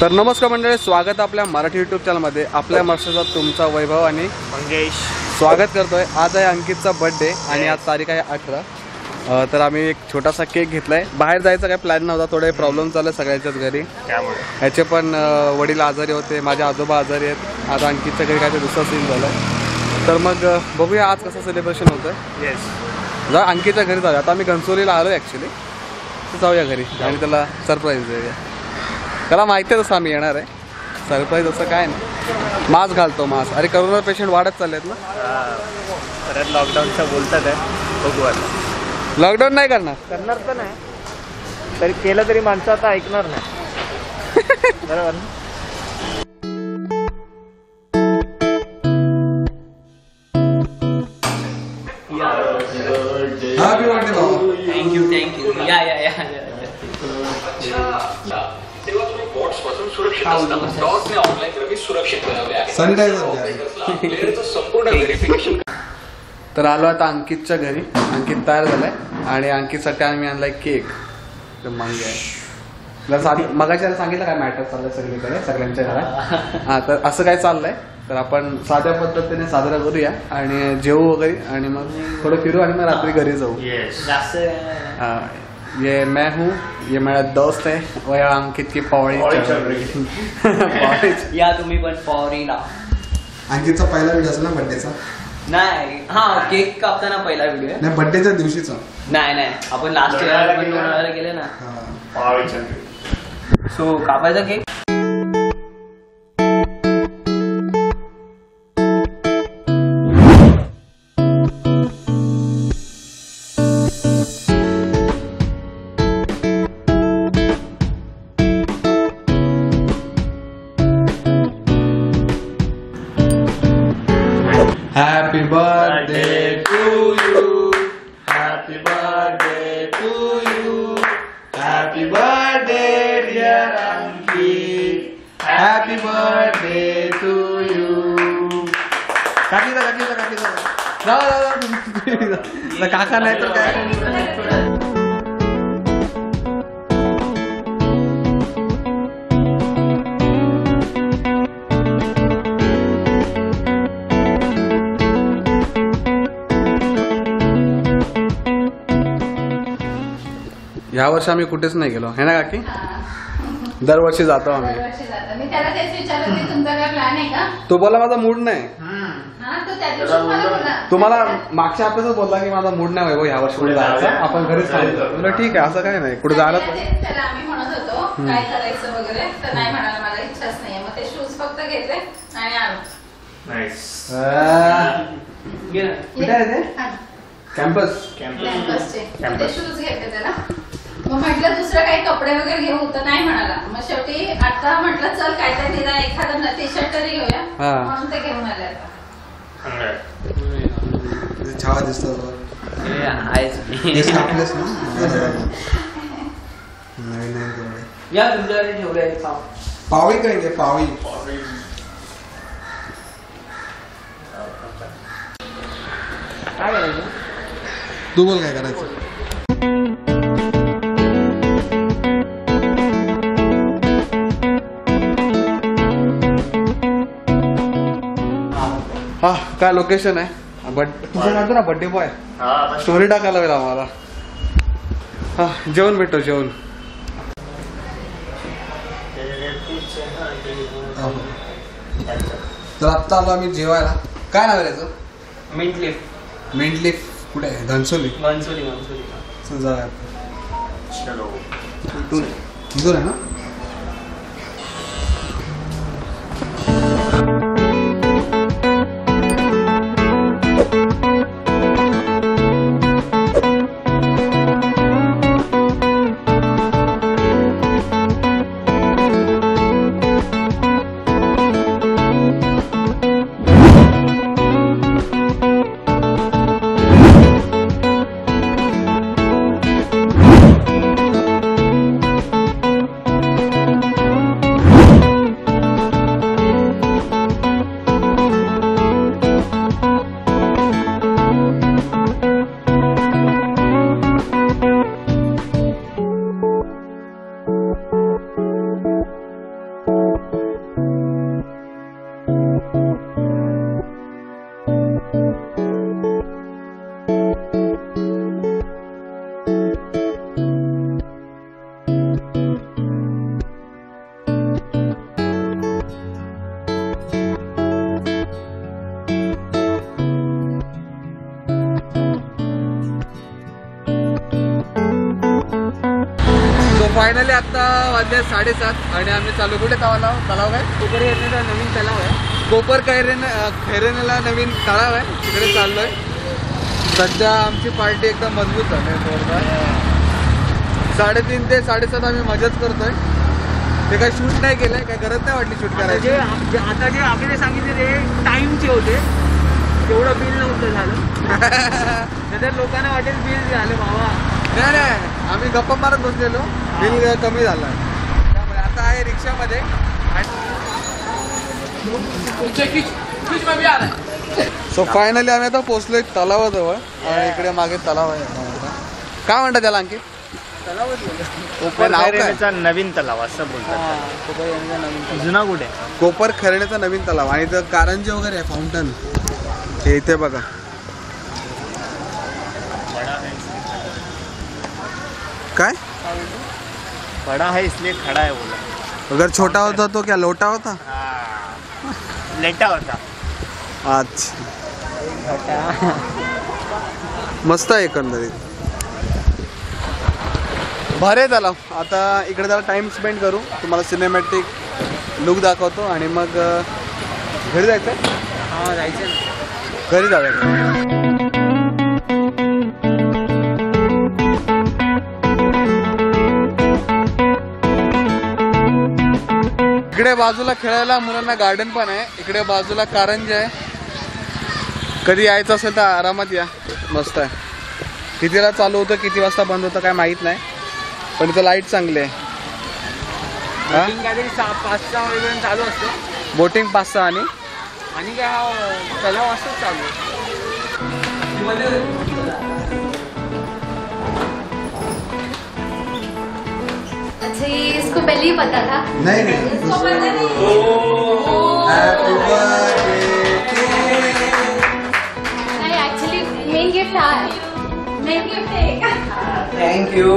तर नमस्कार मंडळी, स्वागत आपल्या मराठी यूट्यूब चॅनलमध्ये। आपल्या महाराष्ट्राचा तुमचा वैभव आणि मंगेश स्वागत करतोय। आज आहे अंकितचा बर्थडे आणि आज तारीख आहे 18। तर आम्ही एक छोटासा केक घेतलाय। बाहेर जायचा काय प्लॅन नव्हता, थोडे प्रॉब्लेम झाले सगळ्यांच्याच घरी, त्यामुळे ह्याचे पण वडील आजारी होते, माझे आजोबा आजारी आहेत। आज अंकितच्या घरी काहीतरी दुसरा सीन झाला, तर मग बघूया आज कसं सेलिब्रेशन होतं। येस, जा अंकितच्या घरी जाऊया। आता आम्ही घनसोलीला आलो ॲक्च्युली, तर जाऊया घरी आणि त्याला सरप्राईज देऊया। त्याला माहिती आहे तसं आम्ही येणार आहे। सरप्राईज असं काय नाही, मास्क घालतो मास्क। अरे करोना पेशंट वाढत चालले आहेत ना, परत लॉकडाऊनचं बोलतात आहे। बघू, लॉकडाऊन नाही करणार पण आहे, तरी केलं तरी माणसं आता ऐकणार नाही, बरोबर ना? तर आलो आता अंकितच्या घरी। अंकित तयार झालाय आणि अंकितसाठी आम्ही आणलाय केक। मगाच्या सांगितलं काय मॅटर चाललंय सगळीकडे, सगळ्यांच्या घरात। हा, तर असं काय चाललंय, तर आपण साध्या पद्धतीने साजरा करूया आणि जेवू वगैरे आणि मग थोडं फिरू आणि मग रात्री घरी जाऊ। ये मैं हूँ, ये मेरा दोस्त है और यार अंकित की पावरी चल रही है। या तुम्हें बस पावरी ना। अंकित का पहला वीडियो था ना बर्थडे का? नहीं, हाँ केक का अपना ना पहला वीडियो है। नहीं बर्थडे का दूसरी था। नहीं नहीं, अपन लास्ट ईयर अपन वाला के लिए ना पावरी चल रही। सो काफी था cake. Happy birthday to you, happy birthday to you, happy birthday dear Ankit, happy birthday to you. Kakita kakita kakita na na kaka nahi to kya या वर्ष आम्ही कुठेच नाही गेलो है ना काकी? दरवर्षी जातो आम्ही। तो बोला माझा मूड नाही। तुम्हाला मागच्या हप्त्यातच बोलला की माझा मूड नाही वैभव या वर्षी कुठे जायचं, आपण घरीच थांबू। तुला ठीक आहे, असं काय नाही कुठे जायला कॅम्पस। मग म्हटलं दुसरं काही कपडे वगैरे घेऊ, तर नाही म्हणाला। मग शेवटी आता म्हटलं चल काय काय तिला एखादा टी शर्ट तरी घेऊया, म्हणून ते घेऊन आले। आता छावा दिसतो नवीन नवीन या तुमच्याकडे ठेवलंय। पावी काय ते पावी, काय करायचं तू बोल, काय करायचं? हा काय लोकेशन आहे, बट तुझं सांगतो ना बर्थडे बॉय स्टोरी टाकायला वेळ आम्हाला। हा जेवण भेटतो जेवण। तर आत्ता आलो आम्ही जेवायला। काय नाव आहे त्याचं? मिंटलीफ। मिंटलीफ कुठे आहे? घनसोली। घनसोली घनसोली जाऊया। चलो तिथून आहे ना? फाइनली आता वाजले 7:30 आणि आम्ही चालू कुठे तलाव आहे कोपर खैरेला नवीन तलाव आहे कोपर खैरेला नवीन तलाव आहे तिकडे चाललोय सध्या आमची पार्टी एकदम मजबूत झाली आहे 3:30 ते 7:30 आम्ही मजाच करतोय ते काय शूट नाही केलंय काय गरज नाही वाटली शूट करायची आता जे आम्ही सांगितले ते टाइम चे होते तेवढं बिल नव्हतं झालं तर लोकांना वाटेल बिल झालं बाबा नाही नाही आम्ही गप्पा मारत बसलेलो बिल कमी झाला त्यामुळे आता आहे रिक्षा मध्ये सो फायनली आम्ही आता पोहोचलोय तलावाजवळ आणि इकडे मागे तलाव आहे काय म्हणतात त्याला अंकित कोपर नवीन तलाव असं बोलतात जुना कुठे कोपर खैरेचा नवीन तलाव आणि इथं कारंजे वगैरे आहे फाउंटन हे इथे बघा काय? बड़ा है इसलिए खड़ा है बोला अगर छोटा होता तो क्या लोटा होता लेटा होता अच्छा मस्त आहे एकंदरीत भारी तलाव आता इकडे जरा टाइम स्पेंड करू तुम्हाला सिनेमॅटिक लुक दाखवतो आणि मग घरी जायचं हां जायचं घरी जाऊया इकडे बाजूला खेळायला मुलांना गार्डन पण आहे इकडे बाजूला कारंजे आहे कधी यायचं असेल तर आरामात या मस्त आहे कितीला चालू होतं किती वाजता बंद होतं काय माहित नाही पण इथं लाईट चांगली आहे चालू असतं बोटिंग 5-6 आणि काय तलाव असंच चालू इसको पहले ही पता था नहीं नहीं इसको पता नहीं हैप्पी बर्थडे नहीं एक्चुअली मेन गिफ्ट था मेन गिफ्ट है थैंक यू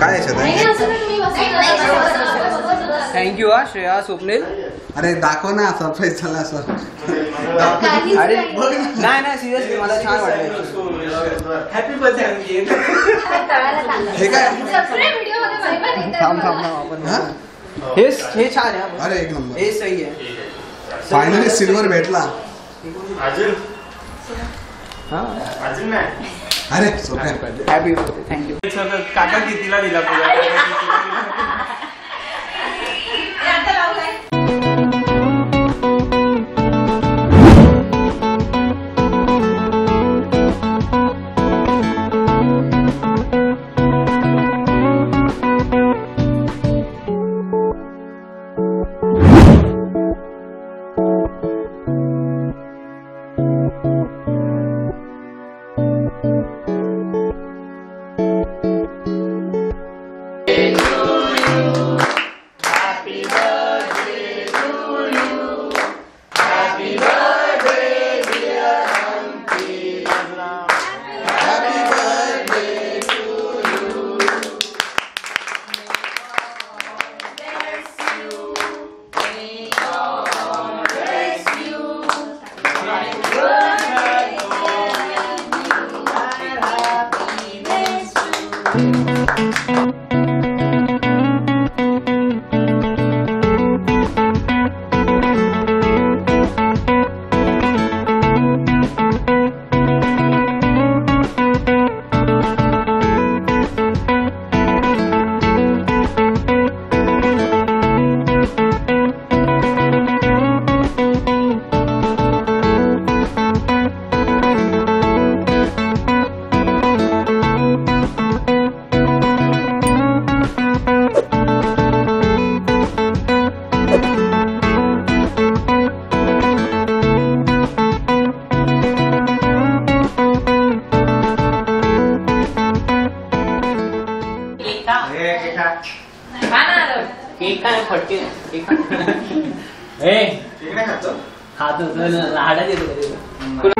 काय असं नाही थैंक यू श्रेया स्वप्नील अरे दाखव ना सरप्राइज झाला असं अरे नाही नाही सीरियसली मला छान वाटलं हॅपी बर्थडे अंकित हे काय दुसरे व्हिडिओ मध्ये भाई थांब आपण हे छान आहे अरे एक नंबर हे सही आहे फायनली सिल्वर भेटला अजून हां अजून नाही अरे हॅपी बर्थडे थँक यू काका कितीला दिला तुला